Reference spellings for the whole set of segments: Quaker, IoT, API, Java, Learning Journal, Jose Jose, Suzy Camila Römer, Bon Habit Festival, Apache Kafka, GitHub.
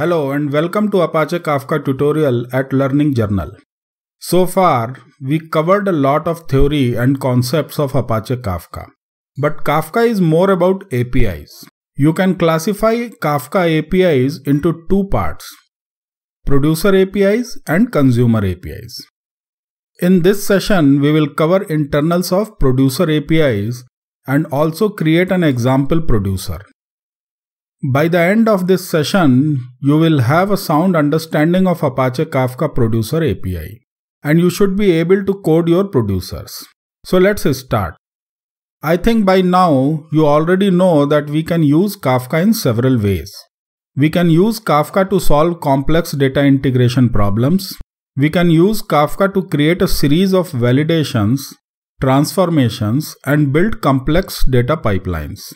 Hello and welcome to Apache Kafka tutorial at Learning Journal. So far, we covered a lot of theory and concepts of Apache Kafka. But Kafka is more about APIs. You can classify Kafka APIs into two parts: producer APIs and consumer APIs. In this session, we will cover internals of producer APIs and also create an example producer. By the end of this session, you will have a sound understanding of Apache Kafka Producer API, and you should be able to code your producers. So let's start. I think by now you already know that we can use Kafka in several ways. We can use Kafka to solve complex data integration problems. We can use Kafka to create a series of validations, transformations, and build complex data pipelines.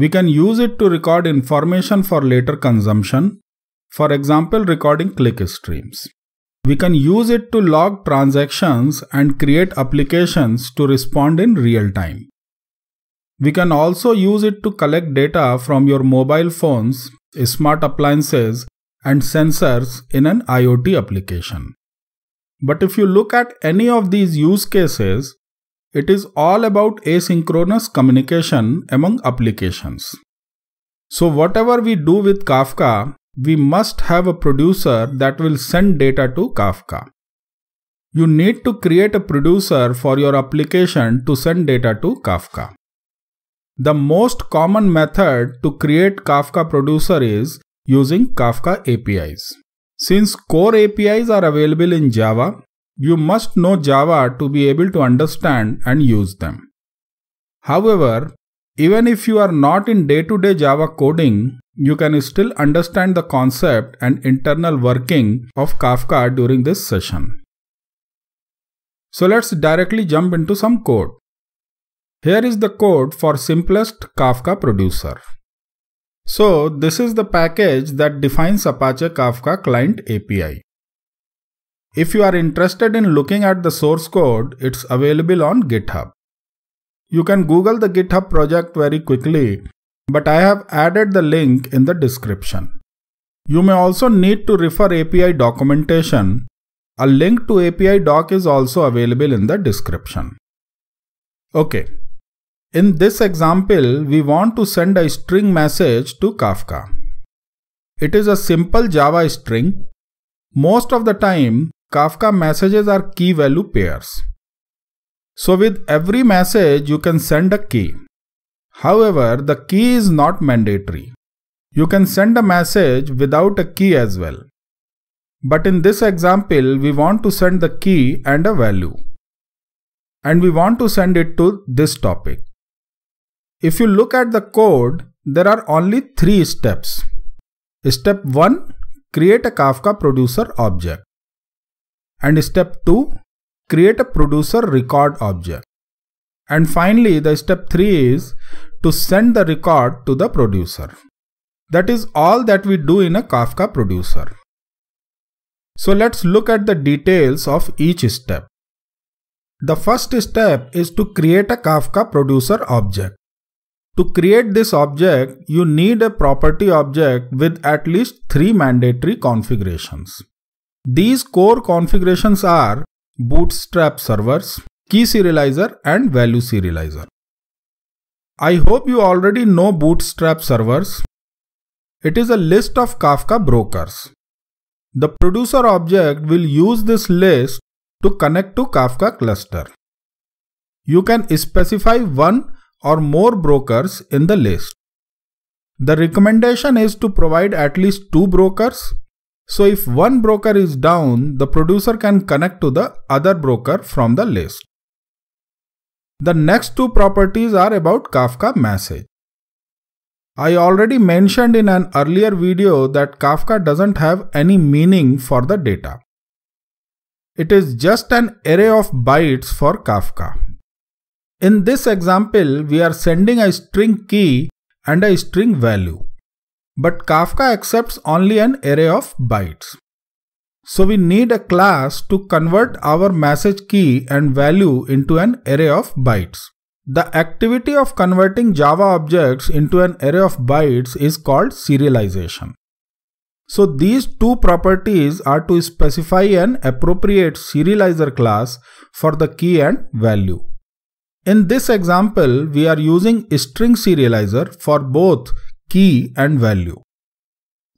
We can use it to record information for later consumption, for example, recording click streams. We can use it to log transactions and create applications to respond in real time. We can also use it to collect data from your mobile phones, smart appliances, and sensors in an IoT application. But if you look at any of these use cases, it is all about asynchronous communication among applications. So whatever we do with Kafka, we must have a producer that will send data to Kafka. You need to create a producer for your application to send data to Kafka. The most common method to create Kafka producer is using Kafka APIs. Since core APIs are available in Java, you must know Java to be able to understand and use them. However, even if you are not in day-to-day Java coding, you can still understand the concept and internal working of Kafka during this session. So let's directly jump into some code. Here is the code for simplest Kafka producer. So this is the package that defines Apache Kafka client API. If you are interested in looking at the source code, it's available on GitHub. You can Google the GitHub project very quickly, but I have added the link in the description. You may also need to refer API documentation. A link to API doc is also available in the description. Okay. In this example, we want to send a string message to Kafka. It is a simple Java string. Most of the time, Kafka messages are key value pairs. So with every message, you can send a key. However, the key is not mandatory. You can send a message without a key as well. But in this example, we want to send the key and a value. And we want to send it to this topic. If you look at the code, there are only three steps. Step 1, create a Kafka producer object. And step 2, create a producer record object. And finally, the step 3 is to send the record to the producer. That is all that we do in a Kafka producer. So let's look at the details of each step. The first step is to create a Kafka producer object. To create this object, you need a property object with at least 3 mandatory configurations. These core configurations are bootstrap servers, key serializer, and value serializer. I hope you already know bootstrap servers. It is a list of Kafka brokers. The producer object will use this list to connect to Kafka cluster. You can specify one or more brokers in the list. The recommendation is to provide at least 2 brokers. So if one broker is down, the producer can connect to the other broker from the list. The next 2 properties are about Kafka message. I already mentioned in an earlier video that Kafka doesn't have any meaning for the data. It is just an array of bytes for Kafka. In this example, we are sending a string key and a string value. But Kafka accepts only an array of bytes. So we need a class to convert our message key and value into an array of bytes. The activity of converting Java objects into an array of bytes is called serialization. So these two properties are to specify an appropriate serializer class for the key and value. In this example, we are using string serializer for both key and value.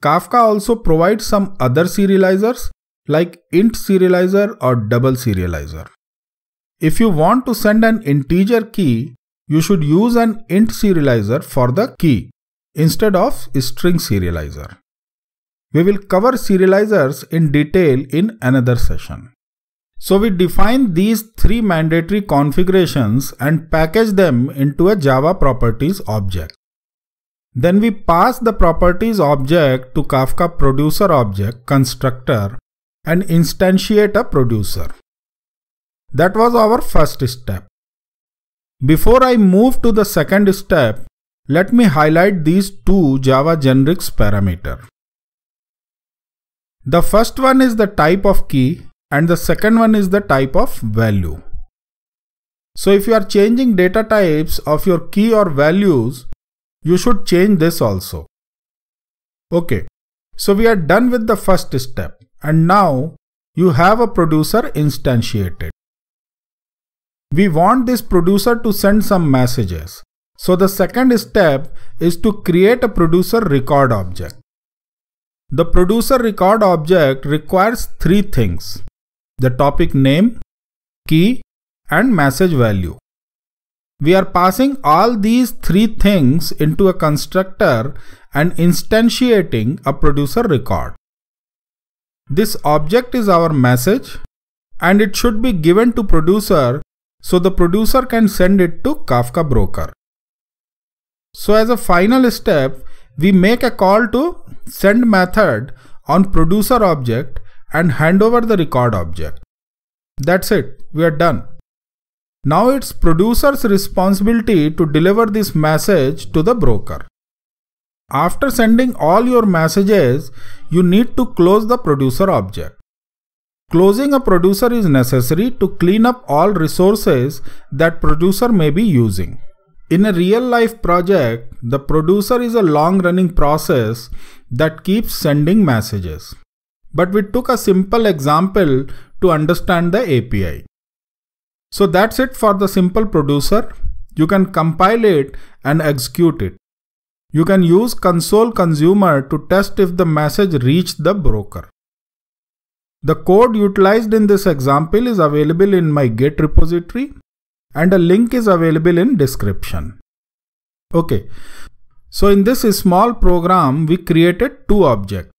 Kafka also provides some other serializers like int serializer or double serializer. If you want to send an integer key, you should use an int serializer for the key instead of string serializer. We will cover serializers in detail in another session. So we define these three mandatory configurations and package them into a Java properties object. Then we pass the properties object to Kafka producer object constructor and instantiate a producer. That was our first step. Before I move to the second step, let me highlight these two Java generics parameters. The first one is the type of key and the second one is the type of value. So if you are changing data types of your key or values, you should change this also. Okay, so we are done with the first step and now you have a producer instantiated. We want this producer to send some messages. So the second step is to create a producer record object. The producer record object requires three things: the topic name, key, and message value. We are passing all these three things into a constructor and instantiating a producer record. This object is our message and it should be given to producer so the producer can send it to Kafka broker. So as a final step, we make a call to send method on producer object and hand over the record object. That's it, we are done. Now it's producer's responsibility to deliver this message to the broker. After sending all your messages, you need to close the producer object. Closing a producer is necessary to clean up all resources that producer may be using. In a real-life project, the producer is a long-running process that keeps sending messages. But we took a simple example to understand the API. So that's it for the simple producer. You can compile it and execute it. You can use console consumer to test if the message reached the broker. The code utilized in this example is available in my Git repository and a link is available in description. Okay, so in this small program, we created two objects,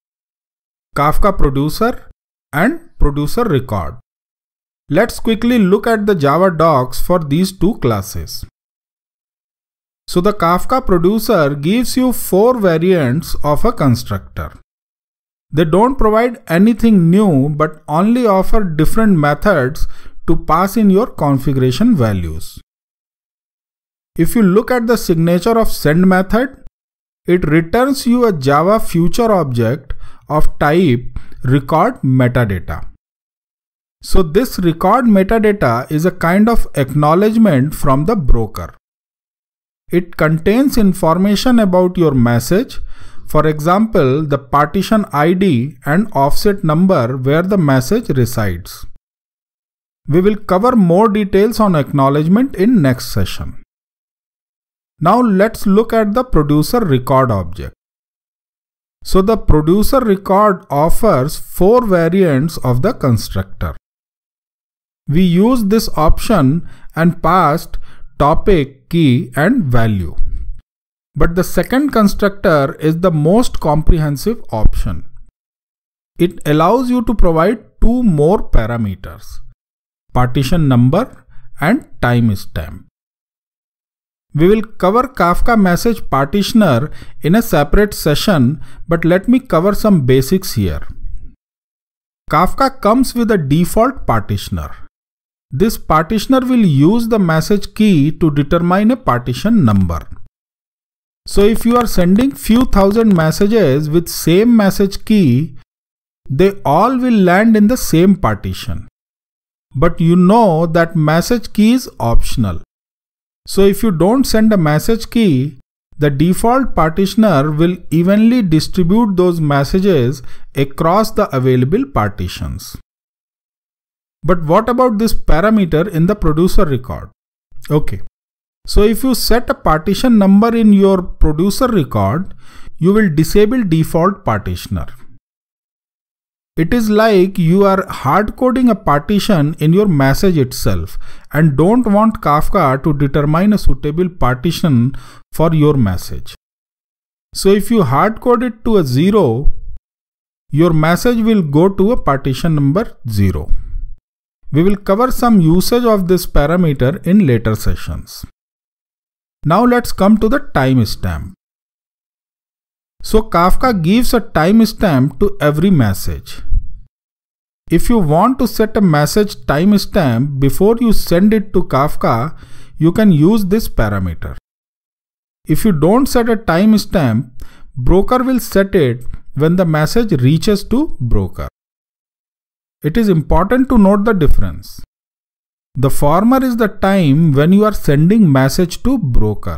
Kafka producer and producer record. Let's quickly look at the Java docs for these two classes. So the Kafka producer gives you four variants of a constructor. They don't provide anything new but only offer different methods to pass in your configuration values. If you look at the signature of send method, it returns you a Java future object of type record metadata. So this record metadata is a kind of acknowledgement from the broker. It contains information about your message, for example, the partition ID and offset number where the message resides. We will cover more details on acknowledgement in next session. Now let's look at the producer record object. So the producer record offers four variants of the constructor. We used this option and passed topic, key and value. But the second constructor is the most comprehensive option. It allows you to provide two more parameters, partition number and timestamp. We will cover Kafka message partitioner in a separate session, but let me cover some basics here. Kafka comes with a default partitioner. This partitioner will use the message key to determine a partition number. So if you are sending few thousand messages with same message key, they all will land in the same partition. But you know that message key is optional. So if you don't send a message key, The default partitioner will evenly distribute those messages across the available partitions. But what about this parameter in the producer record? Okay. So if you set a partition number in your producer record, you will disable default partitioner. It is like you are hard coding a partition in your message itself and don't want Kafka to determine a suitable partition for your message. So if you hard code it to a 0, your message will go to a partition number 0. We will cover some usage of this parameter in later sessions. Now let's come to the timestamp. So Kafka gives a timestamp to every message. If you want to set a message timestamp before you send it to Kafka, you can use this parameter. If you don't set a timestamp, broker will set it when the message reaches to broker. It is important to note the difference. The former is the time when you are sending message to broker,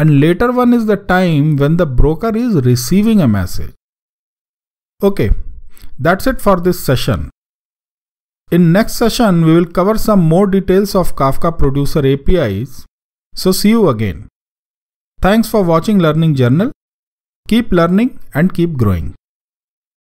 and later one is the time when the broker is receiving a message. Okay, that's it for this session. In next session, we will cover some more details of Kafka Producer APIs. So see you again. Thanks for watching Learning Journal. Keep learning and keep growing.